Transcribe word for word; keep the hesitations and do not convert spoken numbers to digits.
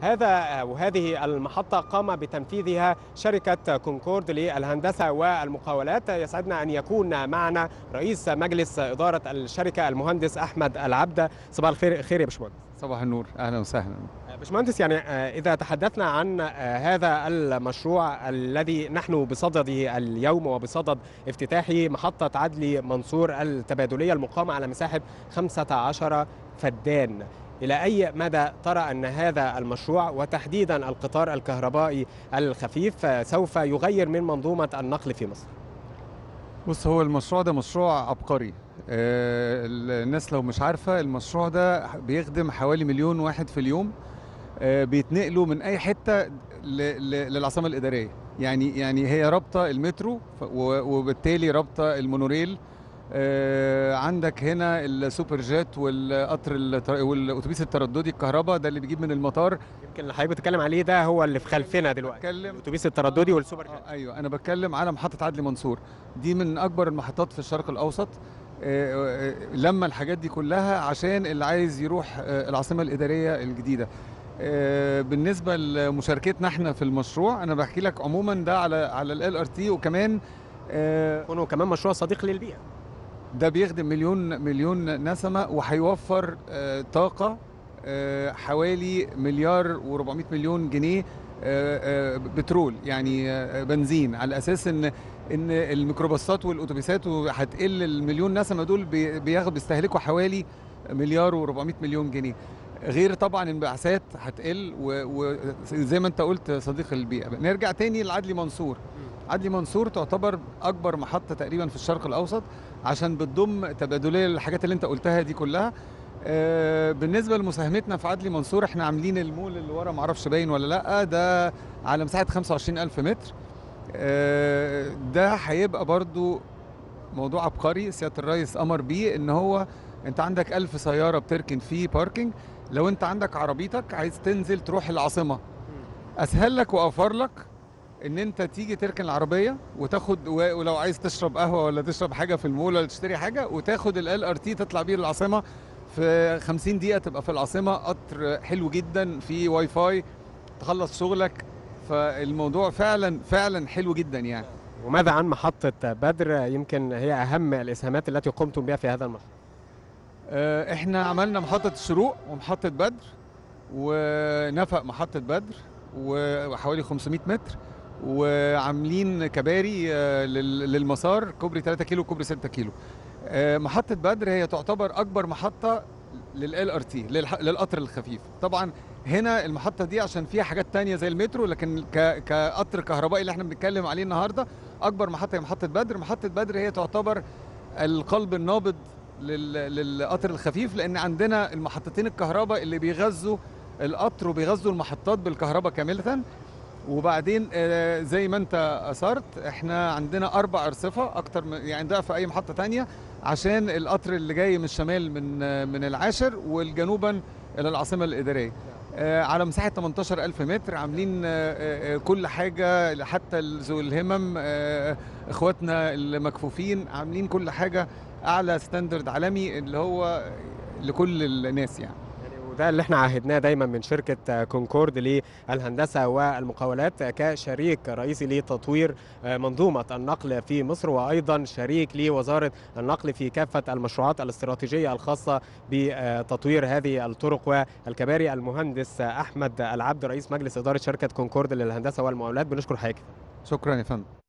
هذا وهذه المحطة قام بتنفيذها شركة كونكورد للهندسة والمقاولات. يسعدنا أن يكون معنا رئيس مجلس إدارة الشركة المهندس أحمد العبد. صباح الخير. خير يا باشمهندس. صباح النور، أهلا وسهلا باشمهندس. يعني إذا تحدثنا عن هذا المشروع الذي نحن بصدده اليوم وبصدد افتتاحه، محطة عدلي منصور التبادلية المقامة على مساحة خمسة عشر فدان، إلى أي مدى ترى أن هذا المشروع وتحديدا القطار الكهربائي الخفيف سوف يغير من منظومة النقل في مصر؟ بص، هو المشروع ده مشروع عبقري. آه الناس لو مش عارفة، المشروع ده بيخدم حوالي مليون واحد في اليوم، آه بيتنقلوا من أي حتة للعاصمة الإدارية. يعني يعني هي رابطة المترو وبالتالي رابطة المونوريل، آه عندك هنا السوبر جيت والقطر والاتوبيس الترددي الكهرباء ده اللي بيجيب من المطار. يمكن اللي حضرتك بتتكلم عليه ده هو اللي في خلفنا دلوقتي، الاتوبيس الترددي والسوبر جيت. آه ايوه، انا بتكلم على محطه عدلي منصور، دي من اكبر المحطات في الشرق الاوسط. آه لما الحاجات دي كلها عشان اللي عايز يروح آه العاصمه الاداريه الجديده. آه بالنسبه لمشاركتنا احنا في المشروع، انا بحكي لك عموما ده على على ال ار تي، وكمان آه كونه كمان مشروع صديق للبيئه. ده بيخدم مليون مليون نسمة وهيوفر آه طاقة آه حوالي مليار و400 مليون جنيه آه آه بترول، يعني آه بنزين، على اساس ان ان الميكروباصات والاتوبيسات هتقل. المليون نسمة دول بياخد بيستهلكوا حوالي مليار و400 مليون جنيه، غير طبعا انبعاثات هتقل، وزي ما انت قلت صديق البيئة. نرجع تاني لعدلي منصور. عدلي منصور تعتبر اكبر محطه تقريبا في الشرق الاوسط عشان بتضم تبادليه للحاجات اللي انت قلتها دي كلها. بالنسبه لمساهمتنا في عدلي منصور، احنا عاملين المول اللي ورا، معرفش باين ولا لا، ده على مساحه خمسة وعشرين ألف متر. ده هيبقى برضو موضوع عبقري، سياده الرئيس امر بيه، ان هو انت عندك ألف سياره بتركن فيه باركنج. لو انت عندك عربيتك عايز تنزل تروح العاصمه، اسهل لك واوفر لك ان انت تيجي تركن العربيه وتاخد، ولو عايز تشرب قهوه ولا تشرب حاجه في المول ولا تشتري حاجه، وتاخد ال ار تي تطلع بيه للعاصمه في خمسين دقيقه، تبقى في العاصمه. قطر حلو جدا، في واي فاي، تخلص شغلك. فالموضوع فعلا فعلا حلو جدا يعني. وماذا عن محطه بدر؟ يمكن هي اهم الاسهامات التي قمتم بها في هذا المشروع. اه احنا عملنا محطه الشروق ومحطه بدر ونفق محطه بدر وحوالي خمسمائة متر، وعاملين كباري للمسار، كوبري ثلاثة كيلو وكوبري ستة كيلو. محطة بدر هي تعتبر أكبر محطة لل ال ار تي، للقطر الخفيف. طبعا هنا المحطة دي عشان فيها حاجات تانية زي المترو، لكن كقطر كهربائي اللي احنا بنتكلم عليه النهاردة، أكبر محطة هي محطة بدر. محطة بدر هي تعتبر القلب النابض للقطر الخفيف، لأن عندنا المحطتين الكهرباء اللي بيغذوا القطر وبيغذوا المحطات بالكهرباء كاملة. وبعدين زي ما انت اثرت، احنا عندنا اربع ارصفه اكتر من يعني ضعف اي محطه ثانيه، عشان القطر اللي جاي من الشمال من من العاشر والجنوبا الى العاصمه الاداريه. على مساحه ثمانية عشر ألف متر عاملين كل حاجه، حتى ذوي الهمم، اخواتنا المكفوفين، عاملين كل حاجه اعلى ستاندرد عالمي اللي هو لكل الناس يعني. ده اللي احنا عهدناه دايما من شركة كونكورد للهندسة والمقاولات كشريك رئيسي لتطوير منظومة النقل في مصر، وأيضا شريك لوزارة النقل في كافة المشروعات الاستراتيجية الخاصة بتطوير هذه الطرق والكباري. المهندس أحمد العبد، رئيس مجلس إدارة شركة كونكورد للهندسة والمقاولات، بنشكر حضرتك. شكرا يا فندم.